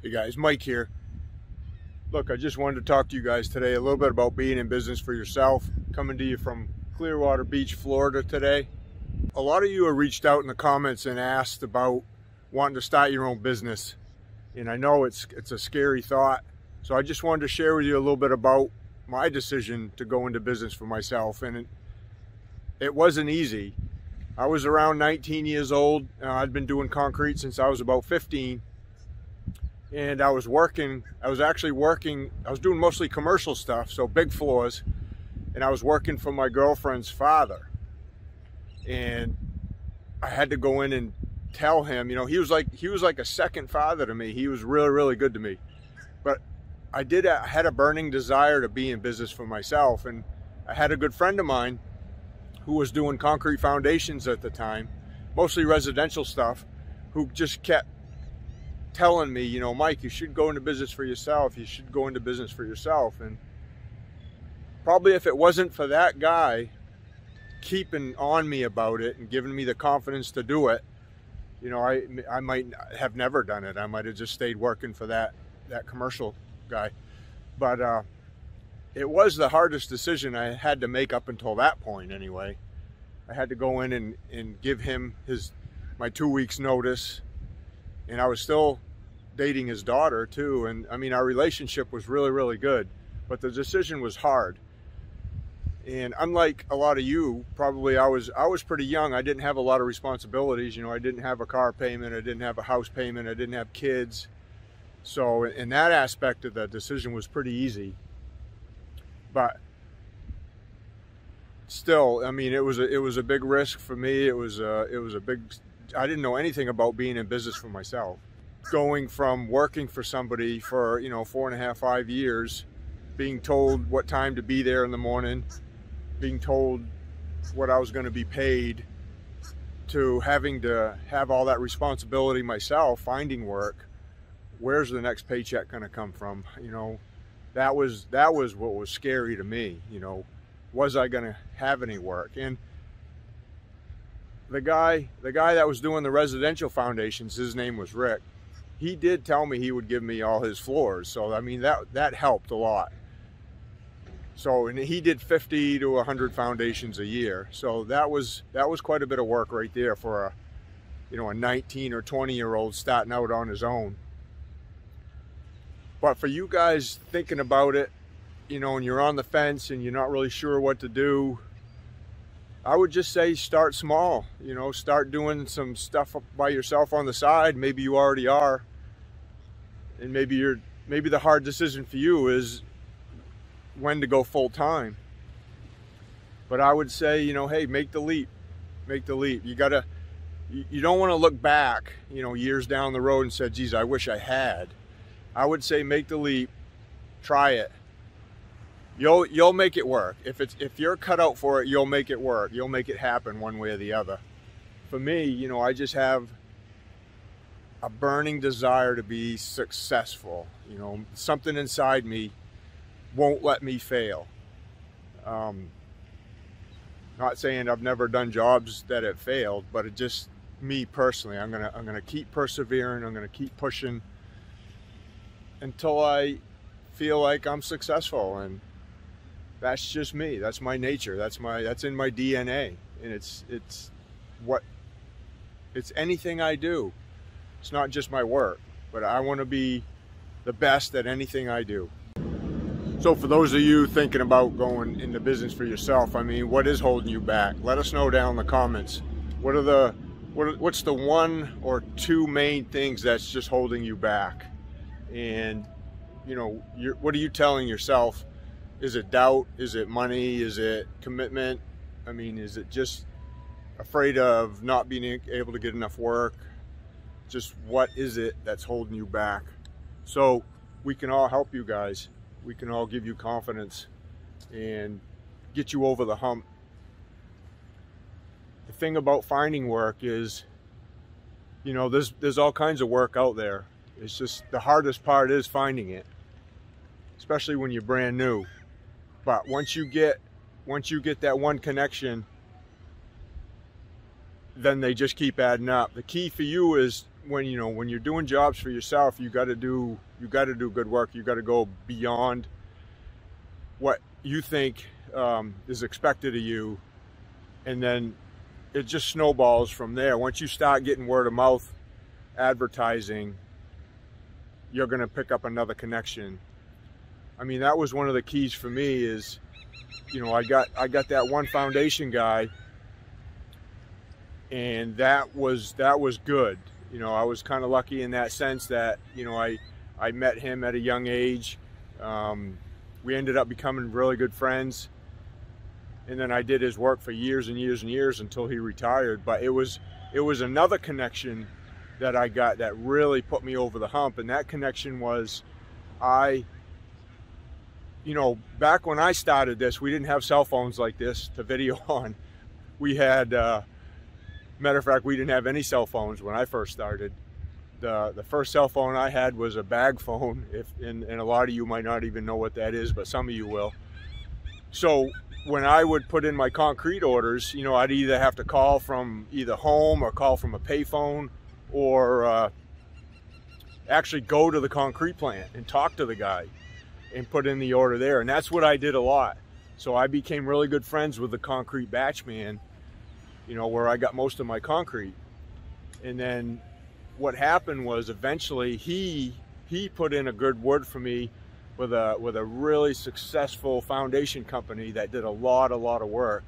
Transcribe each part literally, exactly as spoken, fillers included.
Hey guys, Mike here. Look, I just wanted to talk to you guys today a little bit about being in business for yourself. Coming to you from Clearwater Beach, Florida today. A lot of you have reached out in the comments and asked about wanting to start your own business. And I know it's, it's a scary thought. So I just wanted to share with you a little bit about my decision to go into business for myself. And it, it wasn't easy. I was around nineteen years old. Uh, I'd been doing concrete since I was about fifteen. And I was working, I was actually working, I was doing mostly commercial stuff, so big floors, and I was working for my girlfriend's father. And I had to go in and tell him, you know, he was like, he was like a second father to me. He was really, really good to me. But I did, I had a burning desire to be in business for myself. And I had a good friend of mine who was doing concrete foundations at the time, mostly residential stuff, who just kept telling me, you know, Mike, you should go into business for yourself. You should go into business for yourself. And probably if it wasn't for that guy keeping on me about it and giving me the confidence to do it, you know, I, I might have never done it. I might have just stayed working for that, that commercial guy. But uh, it was the hardest decision I had to make up until that point anyway. I had to go in and, and give him his my two weeks notice. And I was still dating his daughter too. And I mean, our relationship was really, really good, but the decision was hard. And unlike a lot of you, probably I was, I was pretty young. I didn't have a lot of responsibilities. You know, I didn't have a car payment. I didn't have a house payment. I didn't have kids. So in that aspect of the decision was pretty easy, but still, I mean, it was a, it was a big risk for me. It was a, it was a big, I didn't know anything about being in business for myself. Going from working for somebody for, you know, four and a half, five years, being told what time to be there in the morning, being told what I was going to be paid, to having to have all that responsibility myself, finding work, where's the next paycheck going to come from? You know, that was, that was what was scary to me. You know, was I going to have any work? And The guy, the guy that was doing the residential foundations, his name was Rick. He did tell me he would give me all his floors. So, I mean, that, that helped a lot. So, and he did fifty to a hundred foundations a year. So that was, that was quite a bit of work right there for a, you know, a nineteen or twenty year old starting out on his own. But for you guys thinking about it, you know, and you're on the fence and you're not really sure what to do, I would just say start small, you know, start doing some stuff by yourself on the side. Maybe you already are. And maybe you're, maybe the hard decision for you is when to go full time. But I would say, you know, hey, make the leap, make the leap. You gotta, you don't want to look back, you know, years down the road and said, geez, I wish I had. I would say, make the leap, try it. You'll, you'll make it work. If it's, if you're cut out for it, you'll make it work. You'll make it happen one way or the other. For me, you know, I just have a burning desire to be successful. You know, something inside me won't let me fail. Um, not saying I've never done jobs that have failed, but it just, me personally, I'm gonna, I'm gonna keep persevering. I'm gonna keep pushing until I feel like I'm successful. And that's just me. That's my nature. That's my, that's in my D N A. And it's, it's what, it's anything I do. It's not just my work, but I want to be the best at anything I do. So for those of you thinking about going into business for yourself, I mean, what is holding you back? Let us know down in the comments. What are the, what, what's the one or two main things that's just holding you back? And you know, you're, what are you telling yourself? Is it doubt? Is it money? Is it commitment? I mean, is it just afraid of not being able to get enough work? Just what is it that's holding you back? So we can all help you guys. We can all give you confidence and get you over the hump. The thing about finding work is, you know, there's, there's all kinds of work out there. It's just the hardest part is finding it, especially when you're brand new. But once you get, once you get that one connection, then they just keep adding up. The key for you is when you know when you're doing jobs for yourself, you got to do you got to do good work. You got to go beyond what you think um, is expected of you, and then it just snowballs from there. Once you start getting word of mouth advertising, you're going to pick up another connection. I mean, that was one of the keys for me is, you know, I got I got that one foundation guy, and that was that was good. You know, I was kind of lucky in that sense that, you know, I I met him at a young age. Um, we ended up becoming really good friends, and then I did his work for years and years and years until he retired. But it was it was another connection that I got that really put me over the hump, and that connection was, I, you know, back when I started this, we didn't have cell phones like this to video on. We had, uh, matter of fact, we didn't have any cell phones when I first started. The, the first cell phone I had was a bag phone, if, and, and a lot of you might not even know what that is, but some of you will. So when I would put in my concrete orders, you know, I'd either have to call from either home or call from a payphone, or uh, actually go to the concrete plant and talk to the guy and put in the order there. And that's what I did a lot. So I became really good friends with the concrete batch man, you know, where I got most of my concrete. And then what happened was eventually he he put in a good word for me with a with a really successful foundation company that did a lot a lot of work.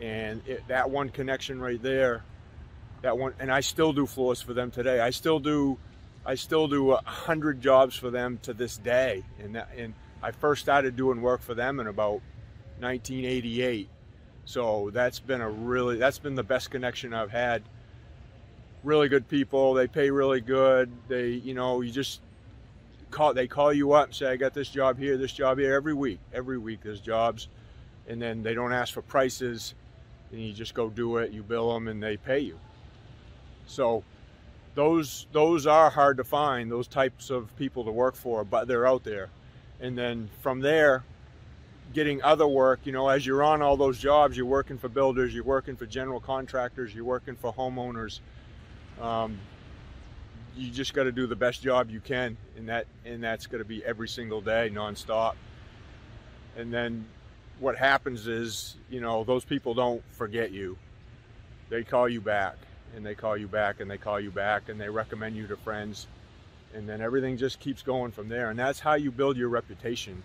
And it, that one connection right there, that one, and I still do floors for them today. I still do, I still do a hundred jobs for them to this day. And that, and I first started doing work for them in about nineteen eighty-eight. So that's been a really, that's been the best connection I've had. Really good people. They pay really good. They, you know, you just call, they call you up and say, I got this job here, this job here. Every week, every week there's jobs, and then they don't ask for prices, and you just go do it. You bill them, and they pay you. So those those are hard to find, those types of people to work for, but they're out there. And then from there, getting other work, you know, as you're on all those jobs, you're working for builders, you're working for general contractors, you're working for homeowners. Um, you just got to do the best job you can, and that and that's going to be every single day, nonstop. And then what happens is, you know, those people don't forget you. They call you back, and they call you back, and they call you back, and they recommend you to friends, and then everything just keeps going from there. And that's how you build your reputation.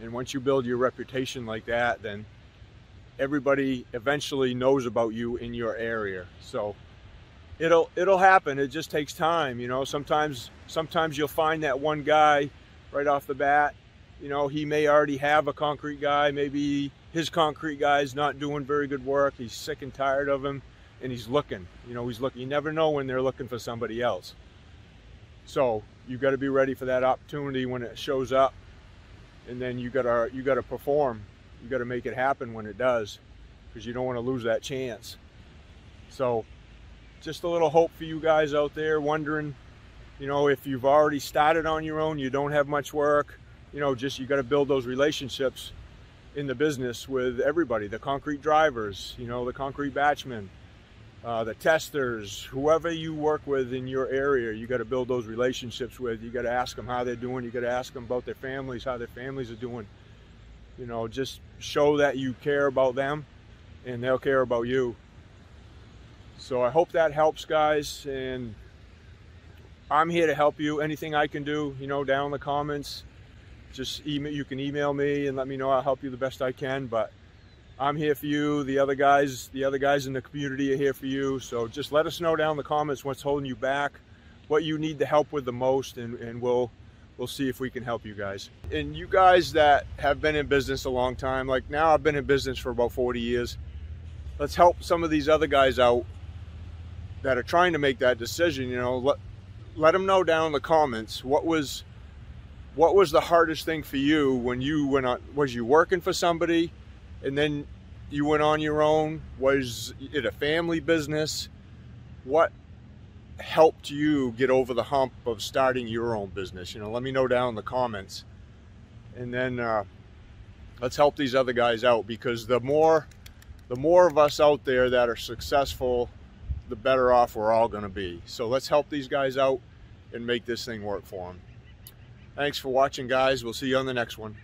And once you build your reputation like that, then everybody eventually knows about you in your area. So it'll it'll happen. It just takes time, you know. Sometimes sometimes you'll find that one guy right off the bat. You know, he may already have a concrete guy. Maybe his concrete guy is not doing very good work. He's sick and tired of him, and he's looking, you know, he's looking. You never know when they're looking for somebody else. So you've got to be ready for that opportunity when it shows up, and then you got to, you got to perform. You got to make it happen when it does, because you don't want to lose that chance. So just a little hope for you guys out there wondering, you know, if you've already started on your own, you don't have much work, you know, just, you got to build those relationships in the business with everybody, the concrete drivers, you know, the concrete batchmen, Uh, the testers, whoever you work with in your area, you got to build those relationships with. You got to ask them how they're doing. You got to ask them about their families, how their families are doing. You know, just show that you care about them, and they'll care about you. So I hope that helps, guys. And I'm here to help you. Anything I can do, you know, down in the comments, just email. You can email me and let me know. I'll help you the best I can. But I'm here for you. The other guys, the other guys in the community are here for you. So just let us know down in the comments what's holding you back, what you need the help with the most, and, and we'll we'll see if we can help you guys. And you guys that have been in business a long time, like now I've been in business for about forty years. Let's help some of these other guys out that are trying to make that decision. You know, let, let them know down in the comments what was what was the hardest thing for you when you went on. Was you working for somebody, and then you went on your own? Was it a family business? What helped you get over the hump of starting your own business? You know, let me know down in the comments. And then uh, let's help these other guys out, because the more, the more of us out there that are successful the better off we're all going to be. So let's help these guys out and make this thing work for them. Thanks for watching, guys. We'll see you on the next one.